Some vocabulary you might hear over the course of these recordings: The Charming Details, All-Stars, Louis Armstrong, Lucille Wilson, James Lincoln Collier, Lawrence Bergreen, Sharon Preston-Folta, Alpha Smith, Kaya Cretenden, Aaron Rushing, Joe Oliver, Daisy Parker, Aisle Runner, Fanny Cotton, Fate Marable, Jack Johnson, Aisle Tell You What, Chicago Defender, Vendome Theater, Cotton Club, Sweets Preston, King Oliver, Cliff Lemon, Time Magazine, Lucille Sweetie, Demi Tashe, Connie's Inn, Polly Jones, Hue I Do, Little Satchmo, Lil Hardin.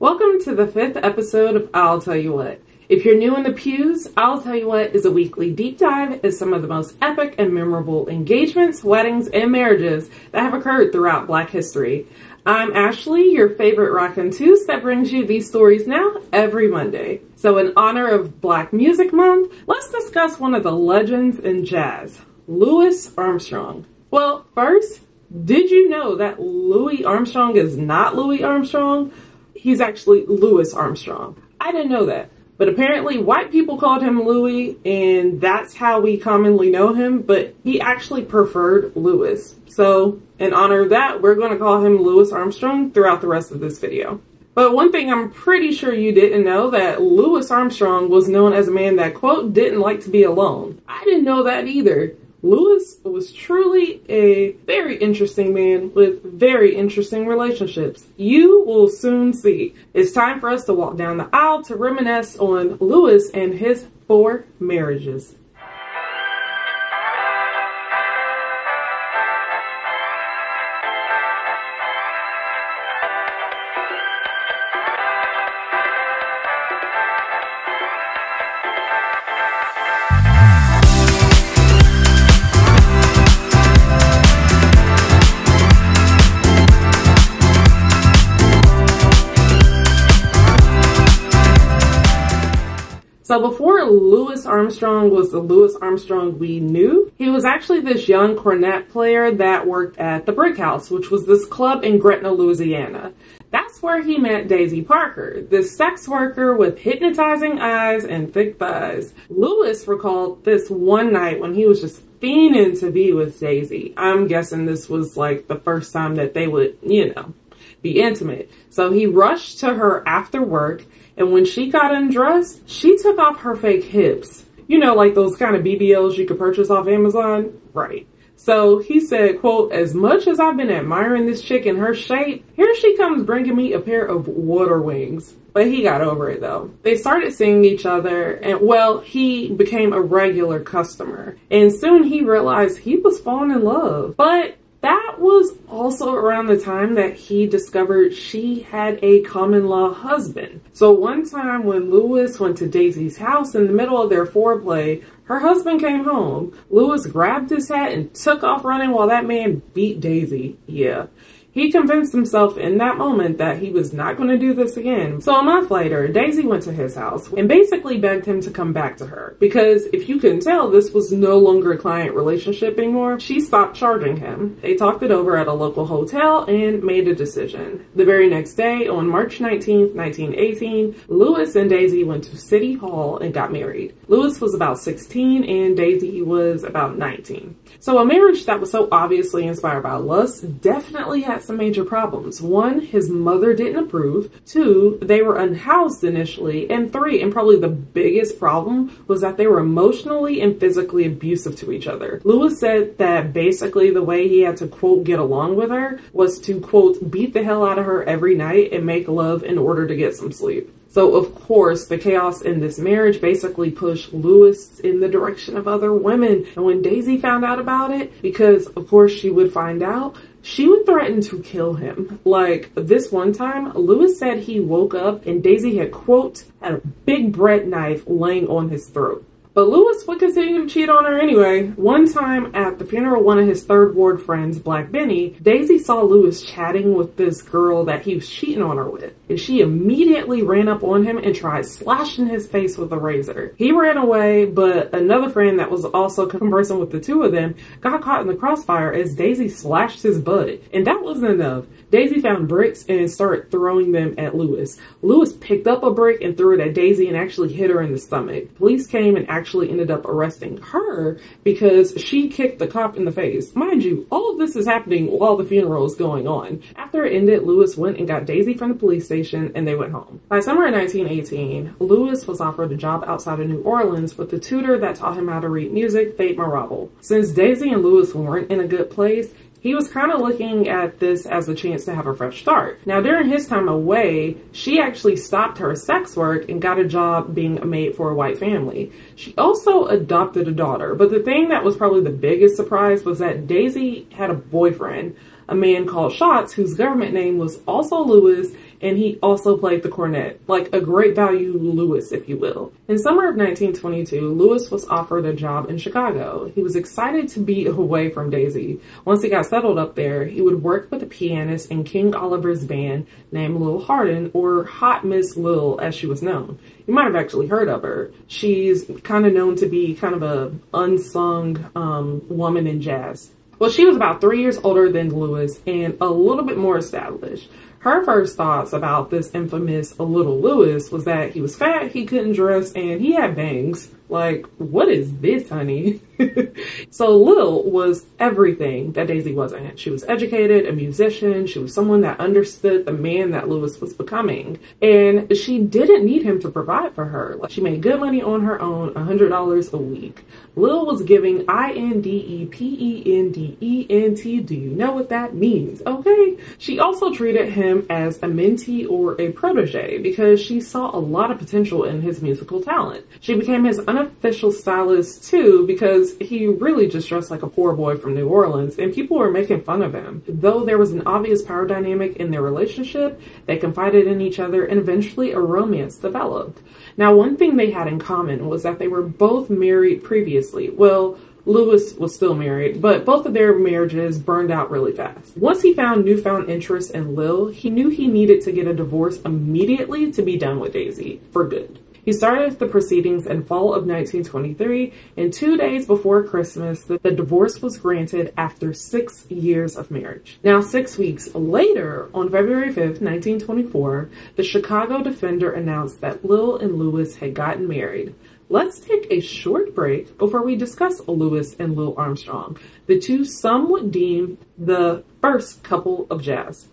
Welcome to the 5th episode of I'll Tell You What. If you're new in the pews, I'll Tell You What is a weekly deep dive into some of the most epic and memorable engagements, weddings, and marriages that have occurred throughout Black history. I'm Ashley, your favorite rockin' Toots that brings you these stories now every Monday. So in honor of Black Music Month, let's discuss one of the legends in jazz, Louis Armstrong. Well, first, did you know that Louis Armstrong is not Louis Armstrong? He's actually Louis Armstrong. I didn't know that, but apparently white people called him Louis, and that's how we commonly know him, but he actually preferred Louis. So in honor of that, we're going to call him Louis Armstrong throughout the rest of this video. But one thing I'm pretty sure you didn't know, that Louis Armstrong was known as a man that, quote, didn't like to be alone. I didn't know that either. Louis was truly a very interesting man with very interesting relationships. You will soon see. It's time for us to walk down the aisle to reminisce on Louis and his 4 marriages. So before Louis Armstrong was the Louis Armstrong we knew, he was actually this young cornet player that worked at the Brick House, which was this club in Gretna, Louisiana. That's where he met Daisy Parker, this sex worker with hypnotizing eyes and thick thighs. Louis recalled this one night when he was just fiending to be with Daisy. I'm guessing this was like the first time that they would, you know, be intimate. So he rushed to her after work, and when she got undressed, she took off her fake hips. You know, like those kind of BBLs you could purchase off Amazon? Right. So he said, quote, as much as I've been admiring this chick and her shape, here she comes bringing me a pair of water wings. But he got over it though. They started seeing each other, and well, he became a regular customer. And soon he realized he was falling in love. But that was also around the time that he discovered she had a common law husband. So one time when Louis went to Daisy's house in the middle of their foreplay, her husband came home. Louis grabbed his hat and took off running while that man beat Daisy. Yeah. He convinced himself in that moment that he was not going to do this again. So a month later, Daisy went to his house and basically begged him to come back to her, because if you can tell, this was no longer a client relationship anymore. She stopped charging him. They talked it over at a local hotel and made a decision. The very next day, on March 19th, 1918, Louis and Daisy went to City Hall and got married. Louis was about 16 and Daisy was about 19. So a marriage that was so obviously inspired by lust definitely had some major problems. 1, his mother didn't approve. 2, they were unhoused initially. And 3, and probably the biggest problem, was that they were emotionally and physically abusive to each other. Louis said that basically the way he had to, quote, get along with her was to, quote, beat the hell out of her every night and make love in order to get some sleep. So of course, the chaos in this marriage basically pushed Louis in the direction of other women. And when Daisy found out about it, because of course she would find out, she would threaten to kill him. Like this one time, Louis said he woke up and Daisy had, quote, had a big bread knife laying on his throat. But Louis would continue to cheat on her anyway. One time at the funeral of one of his third ward friends, Black Benny, Daisy saw Louis chatting with this girl that he was cheating on her with, and she immediately ran up on him and tried slashing his face with a razor. He ran away, but another friend that was also conversing with the two of them got caught in the crossfire as Daisy slashed his butt. And that wasn't enough. Daisy found bricks and started throwing them at Louis. Louis picked up a brick and threw it at Daisy and actually hit her in the stomach. Police came and actually ended up arresting her because she kicked the cop in the face. Mind you, all of this is happening while the funeral is going on. After it ended, Louis went and got Daisy from the police station and they went home. By summer of 1918, Louis was offered a job outside of New Orleans with the tutor that taught him how to read music, Fate Marable. Since Daisy and Louis weren't in a good place, he was kind of looking at this as a chance to have a fresh start. Now, during his time away, she actually stopped her sex work and got a job being a maid for a white family. She also adopted a daughter, but the thing that was probably the biggest surprise was that Daisy had a boyfriend, a man called Schatz, whose government name was also Louis, and he also played the cornet, like a great value Louis, if you will. In summer of 1922, Louis was offered a job in Chicago. He was excited to be away from Daisy. Once he got settled up there, he would work with a pianist in King Oliver's band named Lil Hardin, or Hot Miss Lil as she was known. You might have actually heard of her. She's kind of known to be kind of an unsung woman in jazz. Well, she was about 3 years older than Louis and a little bit more established. Her first thoughts about this infamous little Louis was that he was fat, he couldn't dress, and he had bangs. Like, what is this, honey? So Lil was everything that Daisy wasn't. She was educated, a musician. She was someone that understood the man that Louis was becoming. And she didn't need him to provide for her. Like, she made good money on her own, $100 a week. Lil was giving INDEPENDENT. Do you know what that means? Okay. She also treated him as a mentee or a protege because she saw a lot of potential in his musical talent. She became his unofficial stylist too, because he really just dressed like a poor boy from New Orleans and people were making fun of him. Though there was an obvious power dynamic in their relationship, they confided in each other and eventually a romance developed. Now, one thing they had in common was that they were both married previously. Well, Louis was still married, but both of their marriages burned out really fast. Once he found newfound interest in Lil, he knew he needed to get a divorce immediately to be done with Daisy for good. He started the proceedings in fall of 1923, and 2 days before Christmas, the divorce was granted after 6 years of marriage. Now, 6 weeks later, on February 5th, 1924, the Chicago Defender announced that Lil and Louis had gotten married. Let's take a short break before we discuss Louis and Lil Armstrong, the two some would deem the first couple of jazz.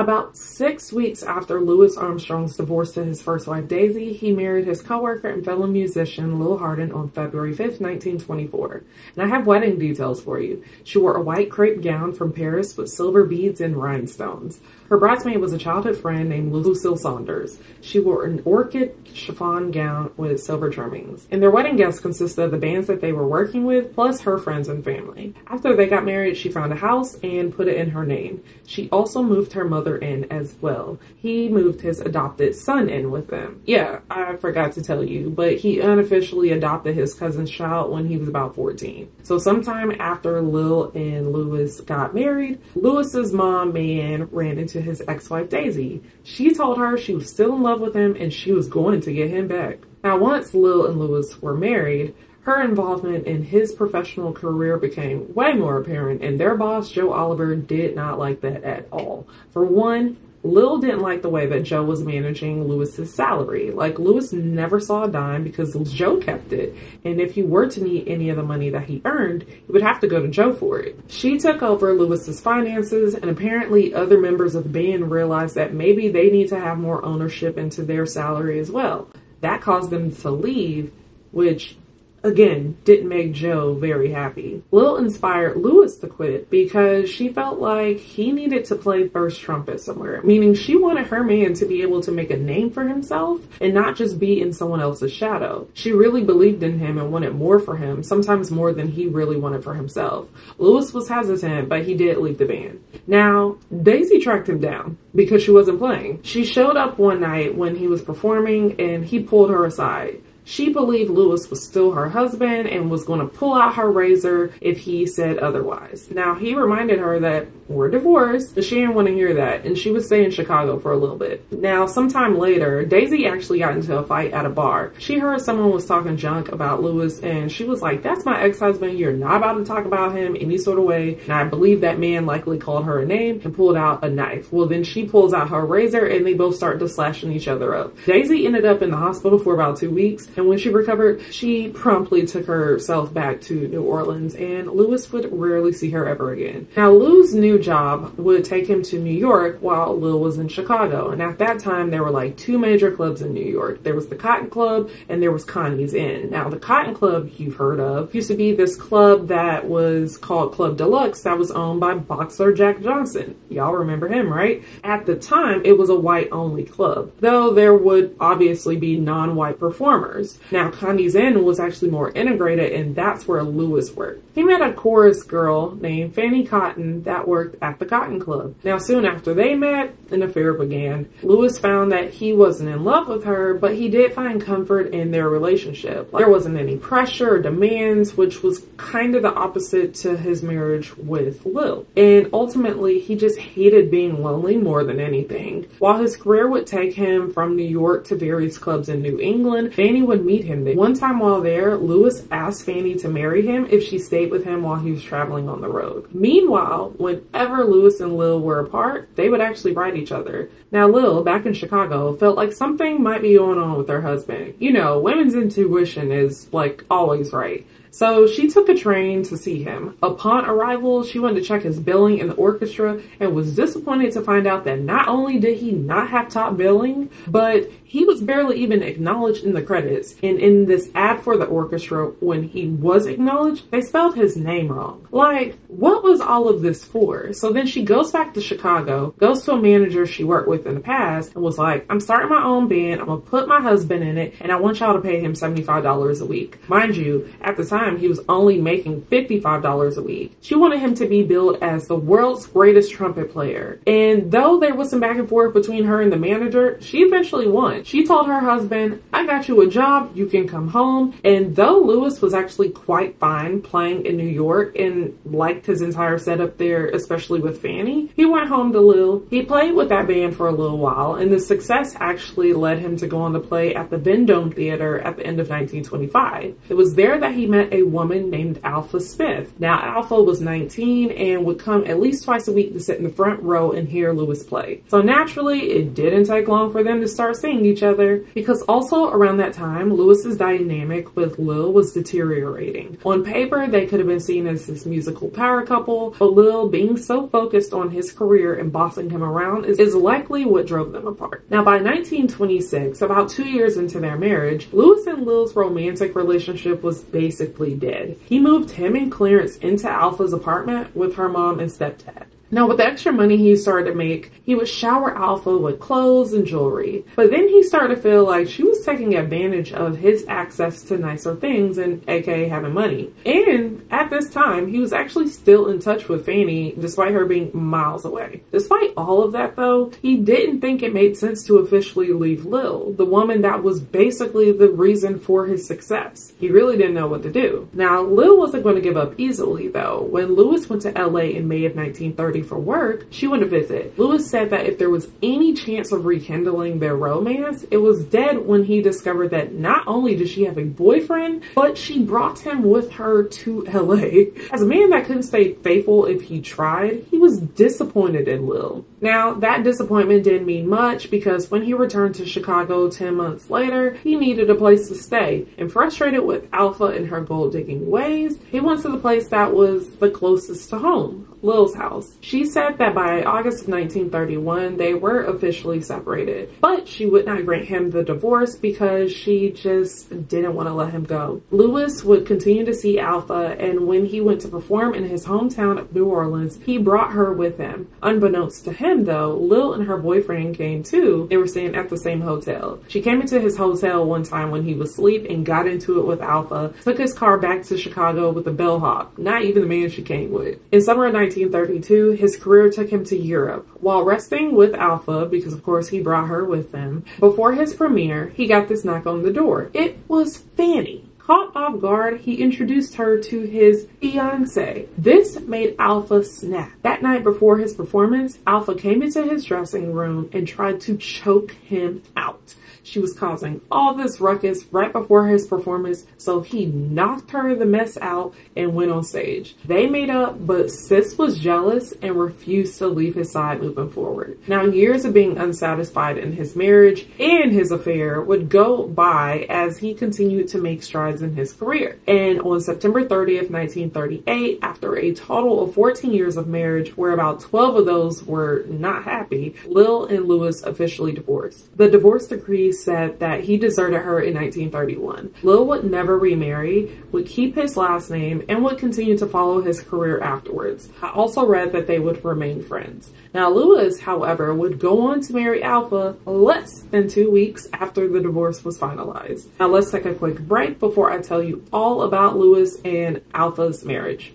About 6 weeks after Louis Armstrong's divorce to his first wife, Daisy, he married his coworker and fellow musician, Lil Hardin, on February 5th, 1924. And I have wedding details for you. She wore a white crepe gown from Paris with silver beads and rhinestones. Her bridesmaid was a childhood friend named Lucille Saunders. She wore an orchid chiffon gown with silver trimmings. And their wedding guests consisted of the bands that they were working with, plus her friends and family. After they got married, she found a house and put it in her name. She also moved her mother in as well. He moved his adopted son in with them. Yeah, I forgot to tell you, but he unofficially adopted his cousin's child when he was about 14. So sometime after Lil and Louis got married, Louis's mom, Nan, ran into his ex-wife Daisy. She told her she was still in love with him and she was going to get him back. Now, once Lil and Louis were married, her involvement in his professional career became way more apparent, and their boss, Joe Oliver, did not like that at all. For one, Lil didn't like the way that Joe was managing Louis's salary. Like, Louis never saw a dime because Joe kept it. And if he were to need any of the money that he earned, he would have to go to Joe for it. She took over Louis's finances, and apparently other members of the band realized that maybe they need to have more ownership into their salary as well. That caused them to leave, which, again, didn't make Joe very happy. Lil inspired Louis to quit because she felt like he needed to play first trumpet somewhere, meaning she wanted her man to be able to make a name for himself and not just be in someone else's shadow. She really believed in him and wanted more for him, sometimes more than he really wanted for himself. Louis was hesitant, but he did leave the band. Now, Daisy tracked him down because she wasn't playing. She showed up one night when he was performing and he pulled her aside. She believed Louis was still her husband and was going to pull out her razor if he said otherwise. Now, he reminded her that we're divorced, but she didn't want to hear that, and she would stay in Chicago for a little bit. Now, sometime later, Daisy actually got into a fight at a bar. She heard someone was talking junk about Louis, and she was like, "That's my ex-husband. You're not about to talk about him any sort of way." And I believe that man likely called her a name and pulled out a knife. Well, then she pulls out her razor, and they both start to slashing each other up. Daisy ended up in the hospital for about 2 weeks. And when she recovered, she promptly took herself back to New Orleans, and Louis would rarely see her ever again. Now, Lou's new job would take him to New York while Lil was in Chicago. And at that time, there were like two major clubs in New York. There was the Cotton Club and there was Connie's Inn. Now, the Cotton Club, you've heard of, used to be this club that was called Club Deluxe that was owned by boxer Jack Johnson. Y'all remember him, right? At the time, it was a white-only club, though there would obviously be non-white performers. Now, Connie's Inn was actually more integrated, and that's where Louis worked. He met a chorus girl named Fanny Cotton that worked at the Cotton Club. Now, soon after they met, an affair began. Louis found that he wasn't in love with her, but he did find comfort in their relationship. There wasn't any pressure or demands, which was kind of the opposite to his marriage with Lil. And ultimately, he just hated being lonely more than anything. While his career would take him from New York to various clubs in New England, Fanny would meet him there. One time while there, Louis asked Fanny to marry him if she stayed with him while he was traveling on the road. Meanwhile, whenever Louis and Lil were apart, they would actually write each other. Now, Lil, back in Chicago, felt like something might be going on with her husband. You know, women's intuition is, like, always right. So she took a train to see him. Upon arrival, she went to check his billing in the orchestra and was disappointed to find out that not only did he not have top billing, but he was barely even acknowledged in the credits. And in this ad for the orchestra, when he was acknowledged, they spelled his name wrong. Like, what was all of this for? So then she goes back to Chicago, goes to a manager she worked with in the past, and was like, I'm starting my own band, I'm gonna put my husband in it, and I want y'all to pay him $75 a week. Mind you, at the time, he was only making $55 a week. She wanted him to be billed as the world's greatest trumpet player. And though there was some back and forth between her and the manager, she eventually won. She told her husband, I got you a job, you can come home. And though Louis was actually quite fine playing in New York and liked his entire setup there, especially with Fanny, he went home to Lil. He played with that band for a little while, and the success actually led him to go on to play at the Vendome Theater at the end of 1925. It was there that he met a woman named Alpha Smith. Now, Alpha was 19 and would come at least twice a week to sit in the front row and hear Louis play. So naturally, it didn't take long for them to start seeing each other, because also around that time, Louis's dynamic with Lil was deteriorating. On paper, they could have been seen as this musical power couple, but Lil being so focused on his career and bossing him around is likely what drove them apart. Now, by 1926, about 2 years into their marriage, Louis and Lil's romantic relationship was basically dead. He moved him and Clarence into Alpha's apartment with her mom and stepdad. Now, with the extra money he started to make, he would shower Alpha with clothes and jewelry. But then he started to feel like she was taking advantage of his access to nicer things and aka having money. And at this time, he was actually still in touch with Fanny despite her being miles away. Despite all of that though, he didn't think it made sense to officially leave Lil, the woman that was basically the reason for his success. He really didn't know what to do. Now, Lil wasn't going to give up easily though. When Louis went to LA in May of 1930, for work, she went to visit. Louis said that if there was any chance of rekindling their romance, it was dead when he discovered that not only did she have a boyfriend, but she brought him with her to LA. As a man that couldn't stay faithful if he tried, he was disappointed in Lil. Now, that disappointment didn't mean much because when he returned to Chicago 10 months later, he needed a place to stay, and frustrated with Alpha and her gold digging ways, he went to the place that was the closest to home, Lil's house. She said that by August of 1931, they were officially separated, but she would not grant him the divorce because she just didn't want to let him go. Louis would continue to see Alpha, and when he went to perform in his hometown of New Orleans, he brought her with him. Unbeknownst to him though, Lil and her boyfriend came too. They were staying at the same hotel. She came into his hotel one time when he was asleep and got into it with Alpha, took his car back to Chicago with a bellhop, not even the man she came with. In summer of 1932, his career took him to Europe. While resting with Alpha, because of course he brought her with him, before his premiere, he got this knock on the door. It was Fanny. Caught off guard, he introduced her to his fiancé. This made Alpha snap. That night before his performance, Alpha came into his dressing room and tried to choke him out. She was causing all this ruckus right before his performance, so he knocked her the mess out and went on stage. They made up, but Sis was jealous and refused to leave his side moving forward. Now, years of being unsatisfied in his marriage and his affair would go by as he continued to make strides in his career. And on September 30th, 1938, after a total of 14 years of marriage, where about 12 of those were not happy, Lil and Louis officially divorced. The divorce decree Huey said that he deserted her in 1931. Lil would never remarry, would keep his last name, and would continue to follow his career afterwards. I also read that they would remain friends. Now, Lewis, however, would go on to marry Alpha less than 2 weeks after the divorce was finalized. Now, let's take a quick break before I tell you all about Lewis and Alpha's marriage.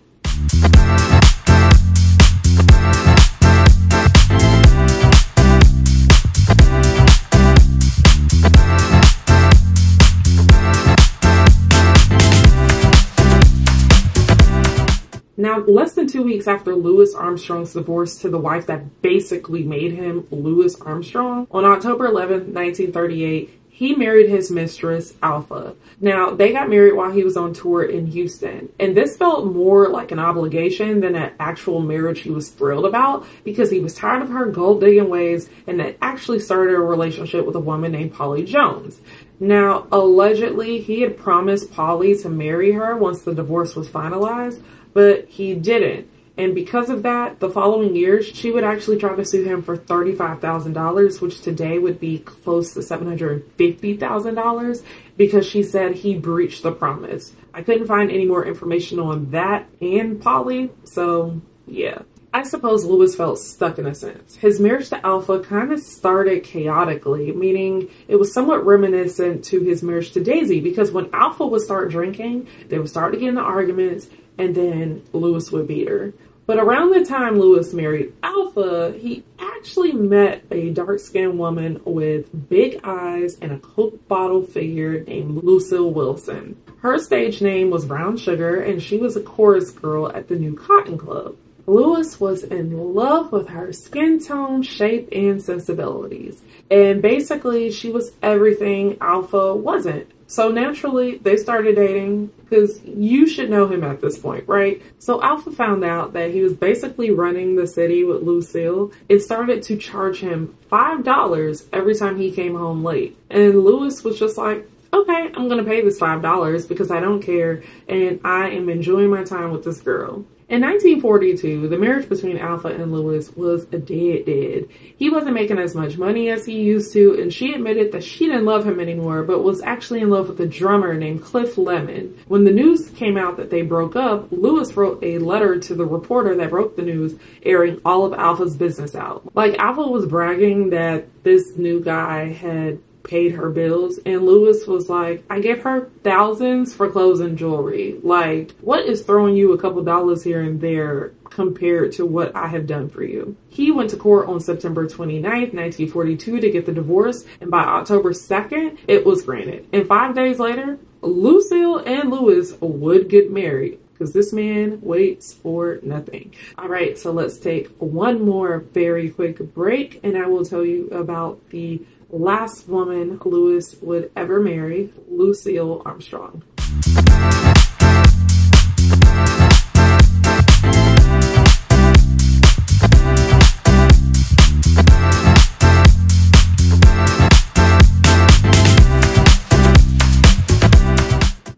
Now, less than 2 weeks after Louis Armstrong's divorce to the wife that basically made him Louis Armstrong, on October 11, 1938, he married his mistress, Alpha. Now, they got married while he was on tour in Houston, and this felt more like an obligation than an actual marriage he was thrilled about, because he was tired of her gold-digging ways, and it actually started a relationship with a woman named Polly Jones. Now, allegedly, he had promised Polly to marry her once the divorce was finalized, but he didn't. And because of that, the following year, she would actually try to sue him for $35,000, which today would be close to $750,000, because she said he breached the promise. I couldn't find any more information on that and Polly, so yeah. I suppose Lewis felt stuck in a sense. His marriage to Alpha kind of started chaotically, meaning it was somewhat reminiscent to his marriage to Daisy, because when Alpha would start drinking, they would start to get into arguments, and then Lewis would beat her. But around the time Lewis married Alpha, he actually met a dark-skinned woman with big eyes and a Coke bottle figure named Lucille Wilson. Her stage name was Brown Sugar, and she was a chorus girl at the new Cotton Club. Lewis was in love with her skin tone, shape, and sensibilities. And basically, she was everything Alpha wasn't. So naturally, they started dating, because you should know him at this point, right? So Alpha found out that he was basically running the city with Lucille and started to charge him $5 every time he came home late. And Lewis was just like, okay, I'm gonna pay this $5 because I don't care and I am enjoying my time with this girl. In 1942, the marriage between Alpha and Lewis was a dead. He wasn't making as much money as he used to, and she admitted that she didn't love him anymore, but was actually in love with a drummer named Cliff Lemon. When the news came out that they broke up, Lewis wrote a letter to the reporter that broke the news, airing all of Alpha's business out. Like, Alpha was bragging that this new guy had paid her bills, and Lewis was like, I gave her thousands for clothes and jewelry. Like, what is throwing you a couple dollars here and there compared to what I have done for you? He went to court on September 29th, 1942 to get the divorce, and by October 2nd, it was granted. And 5 days later, Lucille and Lewis would get married, because this man waits for nothing. All right, so let's take one more very quick break, and I will tell you about the last woman Lewis would ever marry, Lucille Armstrong.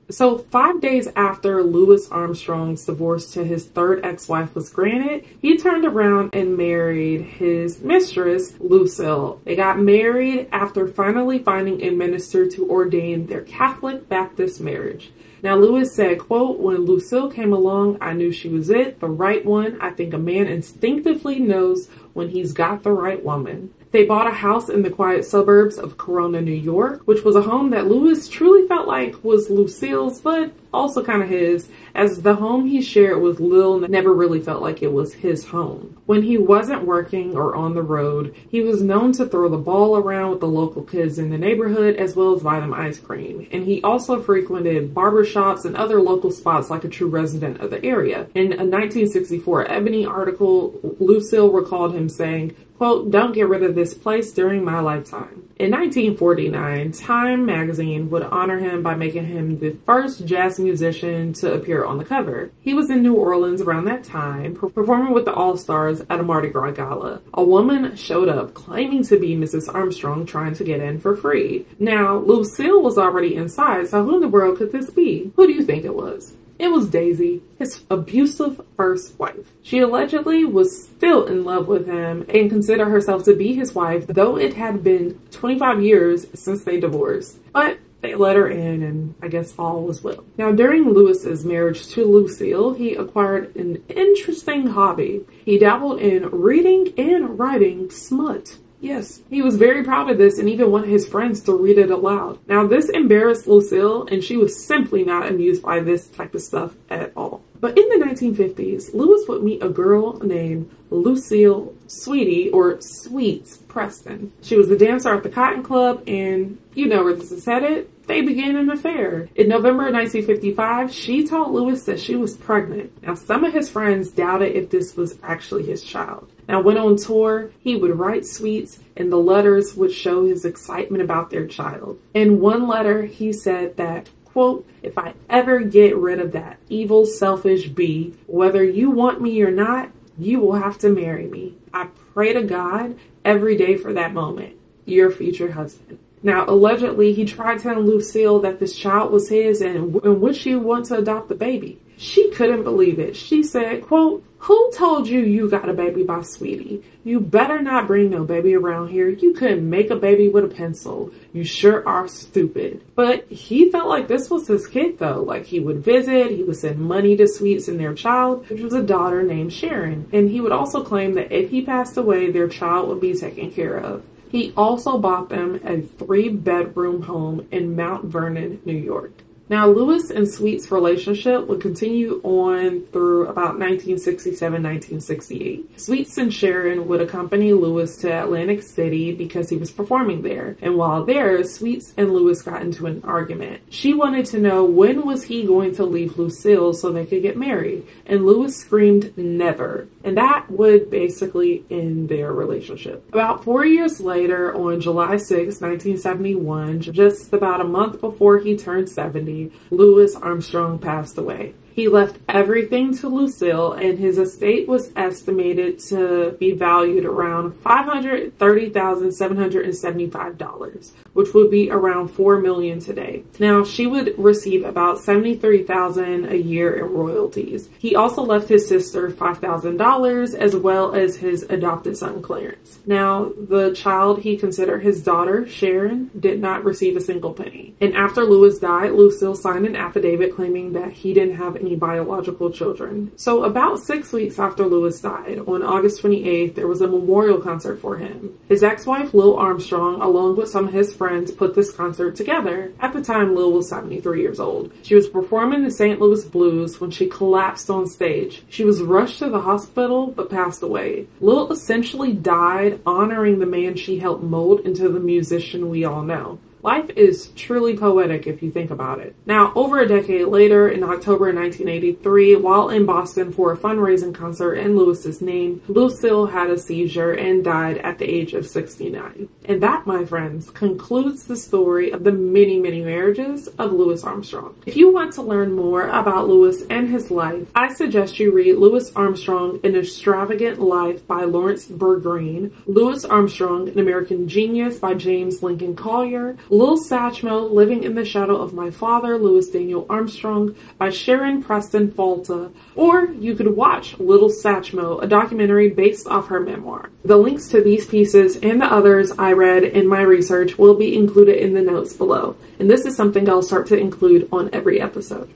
So 5 days after Louis Armstrong's divorce to his third ex-wife was granted, he turned around and married his mistress, Lucille. They got married after finally finding a minister to ordain their Catholic Baptist marriage. Now, Lewis said, quote, when Lucille came along, I knew she was it, the right one. I think a man instinctively knows when he's got the right woman. They bought a house in the quiet suburbs of Corona, New York, which was a home that Lewis truly felt like was Lucille's, but also kind of his, as the home he shared with Lil never really felt like it was his home. When he wasn't working or on the road, he was known to throw the ball around with the local kids in the neighborhood, as well as buy them ice cream. And he also frequented barbershops and other local spots like a true resident of the area. In a 1964 Ebony article, Lucille recalled him saying, quote, don't get rid of this place during my lifetime. In 1949, Time Magazine would honor him by making him the first jazz musician to appear on the cover. He was in New Orleans around that time, performing with the All-Stars at a Mardi Gras gala. A woman showed up claiming to be Mrs. Armstrong, trying to get in for free. Now, Lucille was already inside, so who in the world could this be? Who do you think it was? It was Daisy, his abusive first wife. She allegedly was still in love with him and considered herself to be his wife, though it had been 25 years since they divorced. But they let her in, and I guess all was well. Now, during Louis's marriage to Lucille, he acquired an interesting hobby. He dabbled in reading and writing smut. Yes, he was very proud of this and even wanted his friends to read it aloud. Now, this embarrassed Lucille, and she was simply not amused by this type of stuff at all. But in the 1950s, Louis would meet a girl named Lucille Sweetie, or Sweets Preston. She was a dancer at the Cotton Club, and you know where this is headed. They began an affair. In November 1955, she told Louis that she was pregnant. Now, some of his friends doubted if this was actually his child. Now, when on tour, he would write Sweets, and the letters would show his excitement about their child. In one letter, he said that, quote, "If I ever get rid of that evil, selfish bee, whether you want me or not, you will have to marry me. I pray to God every day for that moment. Your future husband." Now, allegedly, he tried telling Lucille that this child was his and would she want to adopt the baby. She couldn't believe it. She said, quote, "Who told you you got a baby by Sweetie? You better not bring no baby around here. You couldn't make a baby with a pencil. You sure are stupid." But he felt like this was his kid, though. Like, he would visit, he would send money to Sweets and their child, which was a daughter named Sharon. And he would also claim that if he passed away, their child would be taken care of. He also bought them a 3-bedroom home in Mount Vernon, New York. Now, Louis and Sweet's relationship would continue on through about 1967, 1968. Sweets and Sharon would accompany Louis to Atlantic City because he was performing there. And while there, Sweets and Louis got into an argument. She wanted to know when was he going to leave Lucille so they could get married. And Louis screamed, "Never." And that would basically end their relationship. About 4 years later, on July 6, 1971, just about a month before he turned 70, Louis Armstrong passed away. He left everything to Lucille, and his estate was estimated to be valued around $530,775, which would be around $4 million today. Now, she would receive about $73,000 a year in royalties. He also left his sister $5,000, as well as his adopted son, Clarence. Now, the child he considered his daughter, Sharon, did not receive a single penny. And after Louis died, Lucille signed an affidavit claiming that he didn't have any biological children. So about 6 weeks after Louis died, on August 28th, there was a memorial concert for him. His ex-wife, Lil Armstrong, along with some of his friends, put this concert together. At the time, Lil was 73 years old. She was performing the St. Louis Blues when she collapsed on stage. She was rushed to the hospital, but passed away. Lil essentially died honoring the man she helped mold into the musician we all know. Life is truly poetic if you think about it. Now, over a decade later, in October 1983, while in Boston for a fundraising concert in Louis's name, Lucille had a seizure and died at the age of 69. And that, my friends, concludes the story of the many, many marriages of Louis Armstrong. If you want to learn more about Louis and his life, I suggest you read Louis Armstrong, An Extravagant Life by Lawrence Bergreen, Louis Armstrong, An American Genius by James Lincoln Collier, Lil Satchmo, Living in the Shadow of My Father, Louis Daniel Armstrong by Sharon Preston-Folta, or you could watch Little Satchmo, a documentary based off her memoir. The links to these pieces and the others I read in my research will be included in the notes below, and this is something I'll start to include on every episode.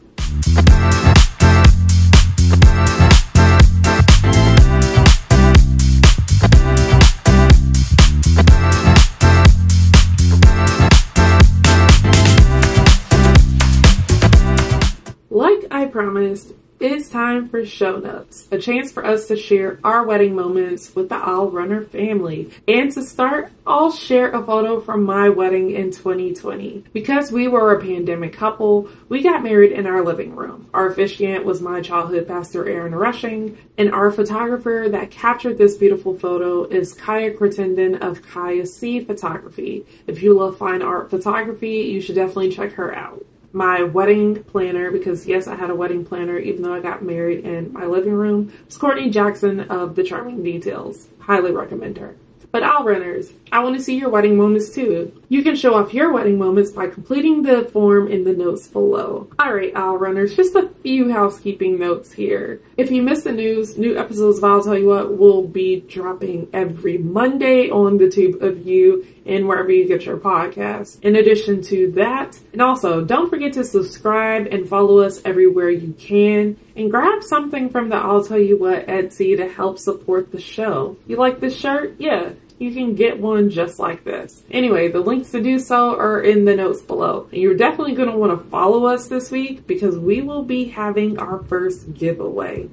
Promised, it's time for show notes, a chance for us to share our wedding moments with the Aisle Runner family. And to start, I'll share a photo from my wedding in 2020. Because we were a pandemic couple, we got married in our living room. Our officiant was my childhood pastor, Aaron Rushing, and our photographer that captured this beautiful photo is Kaya Cretenden of Kaya C Photography. If you love fine art photography, you should definitely check her out. My wedding planner, because yes, I had a wedding planner even though I got married in my living room, was Courtney Jackson of The Charming Details. Highly recommend her. But Aisle Runners, I want to see your wedding moments too. You can show off your wedding moments by completing the form in the notes below. Alright, Aisle Runners, just a few housekeeping notes here. If you missed the news, new episodes of I'll Tell You What will be dropping every Monday on the Tube of You and wherever you get your podcasts. In addition to that, and also don't forget to subscribe and follow us everywhere you can, and grab something from the I'll Tell You What Etsy to help support the show. You like this shirt? Yeah. You can get one just like this. Anyway, the links to do so are in the notes below. And you're definitely going to want to follow us this week because we will be having our first giveaway.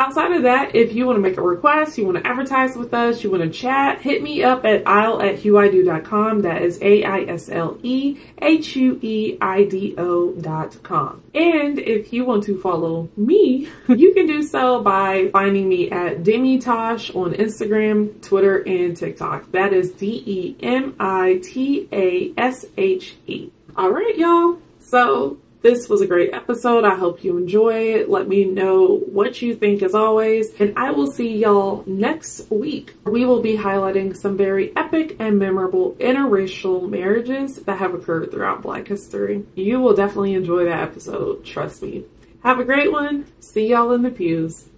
Outside of that, if you want to make a request, you want to advertise with us, you want to chat, hit me up at aisle@hueido.com. That is AISLEHUEIDO.com. And if you want to follow me, you can do so by finding me at Demi Tashe on Instagram, Twitter, and TikTok. That is DEMITASHE. All right, y'all. So this was a great episode. I hope you enjoy it. Let me know what you think as always, and I will see y'all next week. We will be highlighting some very epic and memorable interracial marriages that have occurred throughout Black history. You will definitely enjoy that episode. Trust me. Have a great one. See y'all in the pews.